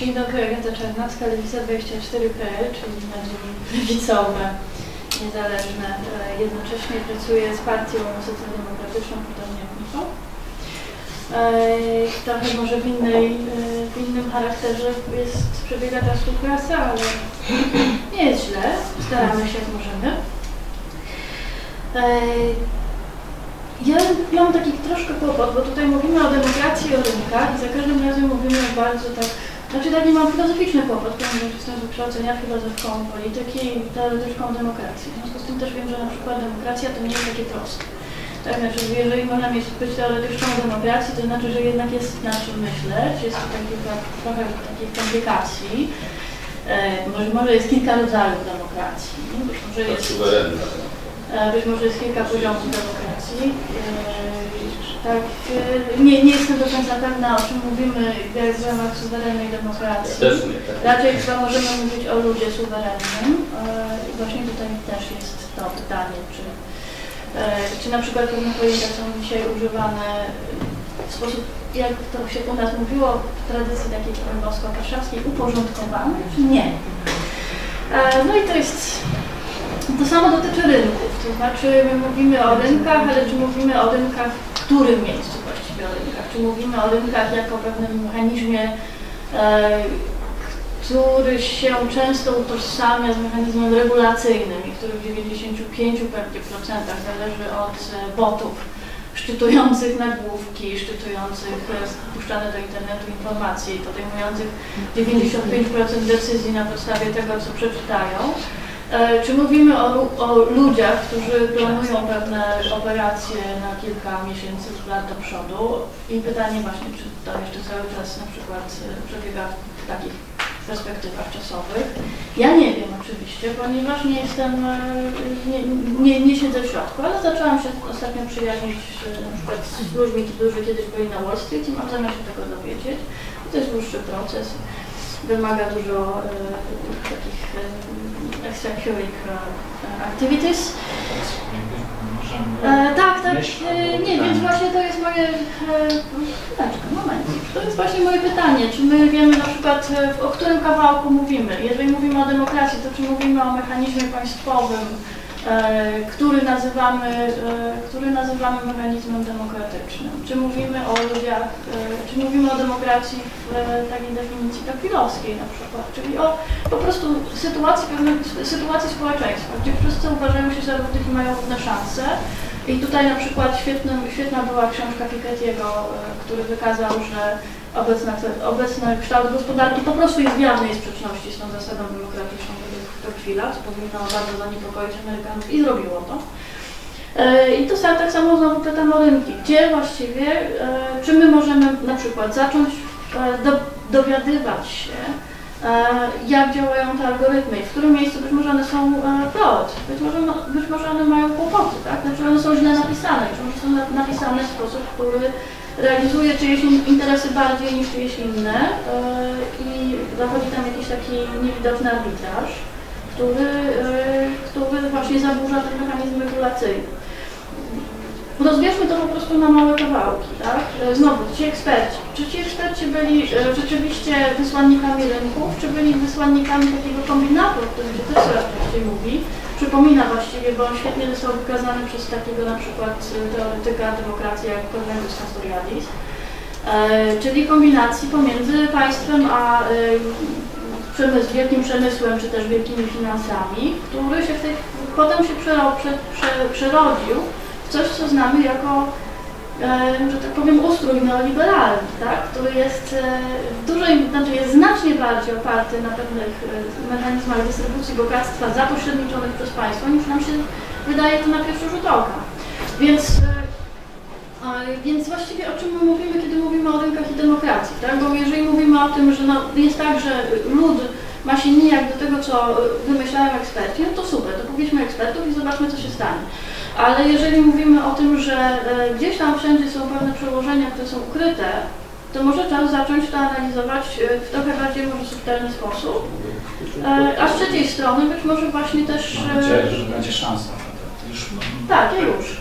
Dzień dobry, Agata Czarnacka, Lewica 24PL, czyli na dzień lewicowe, niezależne. Jednocześnie pracuję z partią socjaldemokratyczną, podobnie jak Michał. Trochę może w innym charakterze przebiega ta współpraca, ale nie jest źle. Staramy się jak możemy. Ja mam taki troszkę kłopot, bo tutaj mówimy o demokracji i o rynkach i za każdym razem mówimy bardzo tak, znaczy tak nie mam filozoficzny kłopot, ponieważ jestem z wykształcenia filozofką polityki i teoretyczką demokracji. W związku z tym też wiem, że na przykład demokracja to nie jest takie proste. Tak, znaczy jeżeli można być teoretyczką demokracji, to znaczy, że jednak jest w naszym myśleć, jest tutaj trochę takich komplikacji. Może jest kilka rodzajów demokracji. Być może jest kilka poziomów demokracji. Tak, nie jestem do końca pewna, o czym mówimy w ramach suwerennej demokracji. Raczej chyba możemy mówić o ludzie suwerennym. I właśnie tutaj też jest to pytanie, czy na przykład pewne pojęcia są dzisiaj używane w sposób, jak to się u nas mówiło, w tradycji takiej polsko-warszawskiej, uporządkowane, czy nie. No i to jest. To samo dotyczy rynków, to znaczy my mówimy o rynkach, ale czy mówimy o rynkach w którym miejscu właściwie o rynkach? Czy mówimy o rynkach jako o pewnym mechanizmie, który się często utożsamia z mechanizmem regulacyjnym i który w 95% zależy od botów szczytujących nagłówki, szczytujących wpuszczane do internetu informacje i podejmujących 95% decyzji na podstawie tego, co przeczytają? Czy mówimy o ludziach, którzy planują pewne operacje na kilka miesięcy lub lat do przodu i pytanie właśnie, czy to jeszcze cały czas na przykład przebiega w takich perspektywach czasowych? Ja nie wiem oczywiście, ponieważ nie jestem, nie siedzę w środku, ale zaczęłam się ostatnio przyjaźnić na przykład z ludźmi, którzy kiedyś byli na Wall Street i mam zamiar się tego dowiedzieć. To jest dłuższy proces, wymaga dużo takich extracurricular activities. Więc właśnie to jest moje. To jest właśnie moje pytanie. Czy my wiemy na przykład, o którym kawałku mówimy? Jeżeli mówimy o demokracji, to czy mówimy o mechanizmie państwowym, który nazywamy mechanizmem demokratycznym? Czy mówimy o ludziach, czy mówimy o demokracji w takiej definicji kapilowskiej na przykład, czyli o po prostu sytuacji społeczeństwa, gdzie wszyscy uważają się za równych i mają równe szanse. I tutaj na przykład świetna była książka Piketty'ego, który wykazał, że obecny kształt gospodarki po prostu jest w jawnej sprzeczności z tą zasadą demokratyczną, to chwila, co powinno bardzo zaniepokoić Amerykanów i zrobiło to. I to tak samo znowu pytam o rynki. Gdzie właściwie, czy my możemy na przykład zacząć dowiadywać się, jak działają te algorytmy i w którym miejscu być może one są fraud, być może one mają kłopoty, tak? Znaczy one są źle napisane, czy może są napisane w sposób, który realizuje czyjeś interesy bardziej niż czyjeś inne i zachodzi tam jakiś taki niewidoczny arbitraż, który właśnie zaburza ten mechanizm regulacyjny. Rozbierzmy to po prostu na małe kawałki, tak? Znowu, ci eksperci. Czy ci eksperci byli rzeczywiście wysłannikami rynków, czy byli wysłannikami takiego kombinatu, o którym się też coraz częściej mówi? Przypomina właściwie, bo on świetnie został wykazany przez takiego na przykład teoretyka demokracji jak Castoriadis, czyli kombinacji pomiędzy państwem a wielkim przemysłem, czy też wielkimi finansami, który się potem się przerodził w coś, co znamy jako, że tak powiem, ustrój neoliberalny, tak? Który jest, jest znacznie bardziej oparty na pewnych mechanizmach dystrybucji bogactwa zapośredniczonych przez państwo, niż nam się wydaje to na pierwszy rzut oka. Więc właściwie o czym my mówimy, kiedy mówimy o rynkach i demokracji, tak? Bo jeżeli mówimy o tym, że no, jest tak, że lud ma się nijak do tego, co wymyślają eksperci, no to super, to powiedzmy ekspertów i zobaczmy, co się stanie. Ale jeżeli mówimy o tym, że gdzieś tam wszędzie są pewne przełożenia, które są ukryte, to może czas zacząć to analizować w trochę bardziej może subtelny sposób, a z trzeciej strony być może właśnie też... Mam nadzieję, że będzie szansa. Tak, ja już.